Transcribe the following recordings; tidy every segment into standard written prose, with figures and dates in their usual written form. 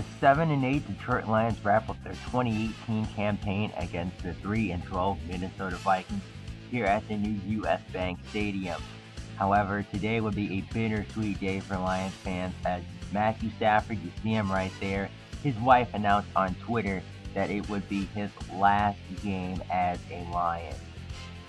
The 7-8 Detroit Lions wrap up their 2018 campaign against the 3-12 Minnesota Vikings here at the new U.S. Bank Stadium. However, today would be a bittersweet day for Lions fans as Matthew Stafford, you see him right there, his wife announced on Twitter that it would be his last game as a Lion.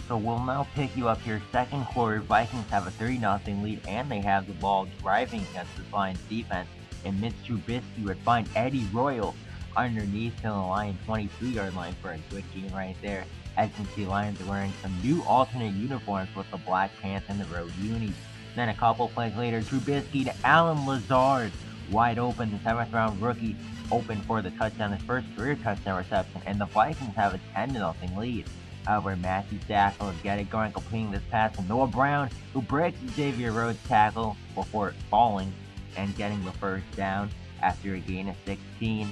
So we'll now pick you up here. Second quarter, Vikings have a 3-0 lead and they have the ball driving against the Lions defense. And Mitch Trubisky would find Eddie Royal underneath to the Lions 23-yard line for a good game right there. As you can see, Lions are wearing some new alternate uniforms with the black pants and the road unis. Then a couple plays later, Trubisky to Allen Lazard, wide open. The 7th round rookie open for the touchdown, his first career touchdown reception, and the Vikings have a 10-0 lead. However, Matthew Stafford would get it going, completing this pass to Noah Brown, who breaks Xavier Rhodes' tackle before falling and getting the first down after a gain of 16.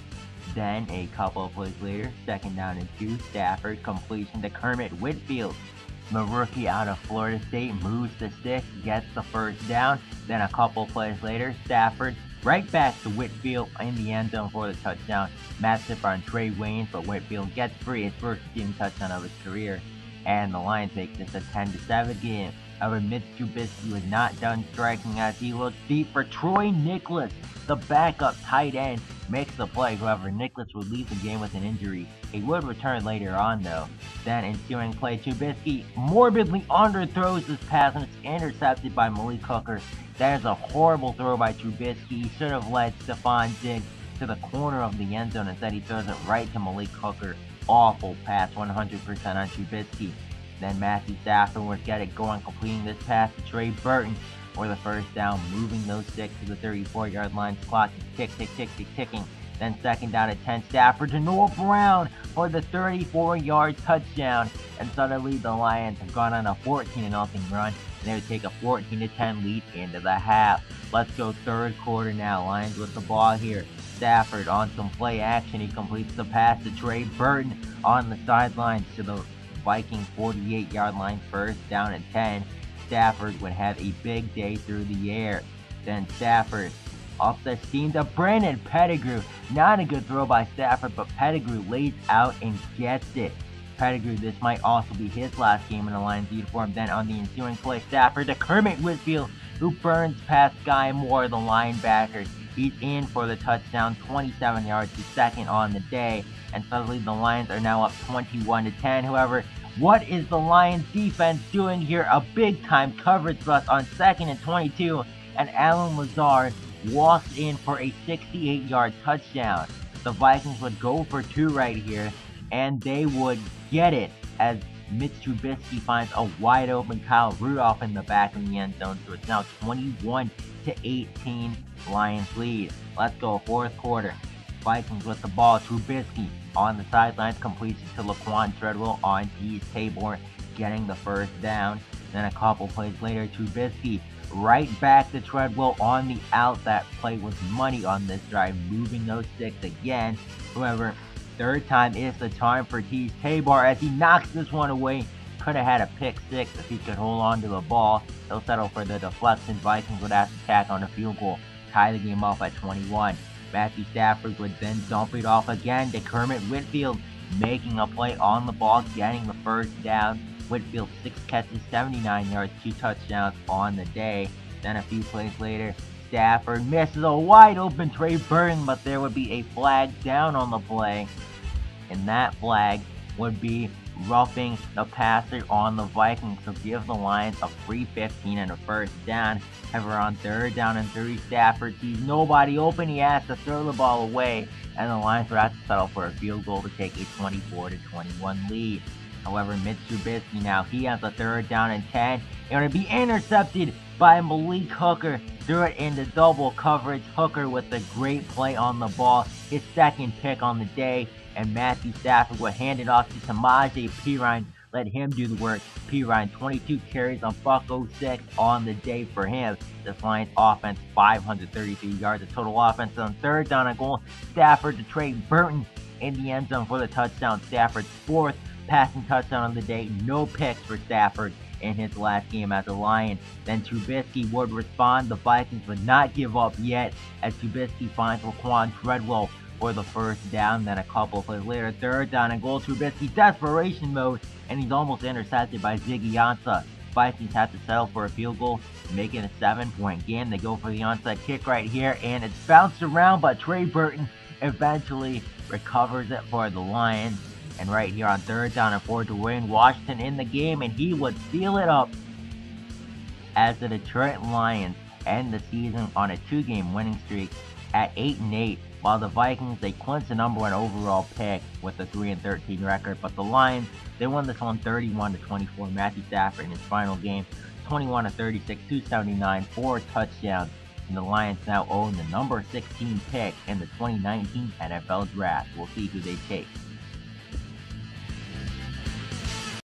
Then a couple of plays later, 2nd and 2, Stafford completion to Kermit Whitfield. The rookie out of Florida State moves the stick, gets the first down. Then a couple of plays later, Stafford right back to Whitfield in the end zone for the touchdown. Massive on Trey Wayne, but Whitfield gets free, his first team touchdown of his career. And the Lions make this a 10-7 game. However, Mitch Trubisky was not done striking as he looked deep for Troy Niklas, the backup tight end, makes the play. However, Niklas would leave the game with an injury. He would return later on though. Then ensuing play, Trubisky morbidly underthrows this pass and it's intercepted by Malik Hooker. That is a horrible throw by Trubisky. He should have led Stephon Diggs to the corner of the end zone. Instead, he throws it right to Malik Hooker. Awful pass, 100% on Trubisky. Then Matthew Stafford would get it going, completing this pass to Trey Burton for the first down, moving those sticks to the 34-yard line. The clock is ticking. Then 2nd and 10, Stafford to Noah Brown for the 34-yard touchdown. And suddenly the Lions have gone on a 14-0 run, and they would take a 14-10 lead into the half. Let's go third quarter now. Lions with the ball here. Stafford on some play action. He completes the pass to Trey Burton on the sidelines to the Viking 48-yard line, first down and 10. Stafford would have a big day through the air. Then Stafford off the seam to Brandon Pettigrew. Not a good throw by Stafford, but Pettigrew lays out and gets it. Pettigrew, this might also be his last game in the Lions uniform. Then on the ensuing play, Stafford to Kermit Whitfield, who burns past Guy Moore, the linebacker. He's in for the touchdown, 27 yards, his second on the day. And suddenly the Lions are now up 21-10. However, what is the Lions defense doing here? A big time coverage bust on 2nd and 22, and Allen Lazard walks in for a 68-yard touchdown. The Vikings would go for two right here, and they would get it as Mitch Trubisky finds a wide open Kyle Rudolph in the back in the end zone. So it's now 21-18 Lions lead. Let's go fourth quarter. Vikings with the ball. Trubisky on the sidelines, completion to Laquan Treadwell on Teez Tabor, getting the first down. Then a couple plays later, Trubisky right back to Treadwell on the out. That play was money on this drive, moving those sticks again. However, third time is the charm for Teez Tabor as he knocks this one away. Could have had a pick six if he could hold on to the ball. He'll settle for the deflection. Vikings would have to tack on a field goal, tie the game up at 21. Matthew Stafford would then dump it off again to Kermit Whitfield, making a play on the ball, getting the first down. Whitfield, 6 catches, 79 yards, 2 touchdowns on the day. Then a few plays later, Stafford misses a wide open Trey Burton, but there would be a flag down on the play. And that flag would be roughing the passer on the Vikings, so give the Lions a free 15 and a first down. However, on 3rd and 3, Stafford sees nobody open. He has to throw the ball away, and the Lions would have to settle for a field goal to take a 24-21 lead. However, Mitch Trubisky now, he has a 3rd and 10, and it'll be intercepted by Malik Hooker. Threw it into double coverage. Hooker with a great play on the ball, his second pick on the day. And Matthew Stafford would hand it off to Samaje Perine, let him do the work. Perine, 22 carries on .06 on the day for him. This Lions offense, 533 yards of total offense. On 3rd and goal, Stafford to Trey Burton in the end zone for the touchdown. Stafford's 4th passing touchdown on the day. No picks for Stafford. in his last game as a Lion. Then Trubisky would respond. The Vikings would not give up yet, as Trubisky finds Laquan Treadwell for the first down. Then a couple plays later, third down and goal. Trubisky desperation mode, and he's almost intercepted by Ziggy Ansah. Vikings have to settle for a field goal, making a 7-point game. They go for the onside kick right here, and it's bounced around, but Trey Burton eventually recovers it for the Lions. And right here on third down and four, Dwayne Washington in the game, and he would seal it up as the Detroit Lions end the season on a 2-game winning streak at 8-8, while the Vikings, they clinched the number 1 overall pick with a 3-13 record. But the Lions, they won this one 31-24. Matthew Stafford in his final game, 21-36, 279, 4 touchdowns. And the Lions now own the number 16 pick in the 2019 NFL Draft. We'll see who they take.